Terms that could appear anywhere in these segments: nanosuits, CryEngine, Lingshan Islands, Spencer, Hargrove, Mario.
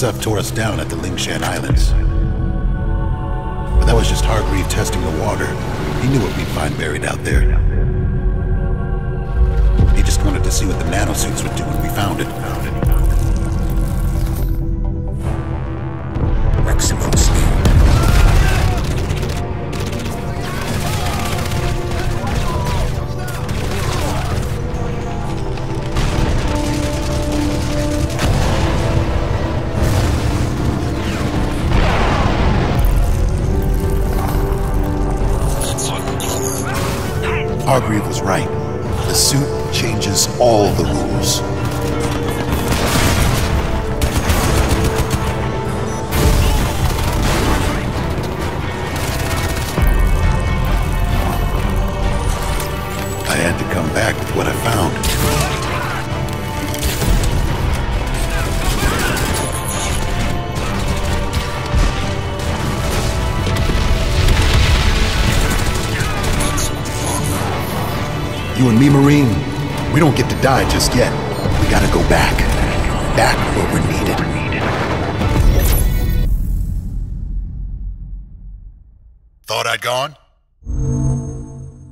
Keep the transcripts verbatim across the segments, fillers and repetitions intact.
S F tore us down at the Lingshan Islands. But that was just Hargrove testing the water. He knew what we'd find buried out there. He just wanted to see what the nanosuits would do when we found it. Maximum speed. Hargrove was right. The suit changes all the rules. I had to come back with what I found. You and me, Marine, we don't get to die just yet. We gotta go back. Back where we're needed. Thought I'd gone?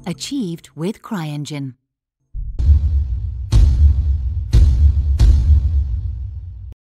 Achieved with CryEngine.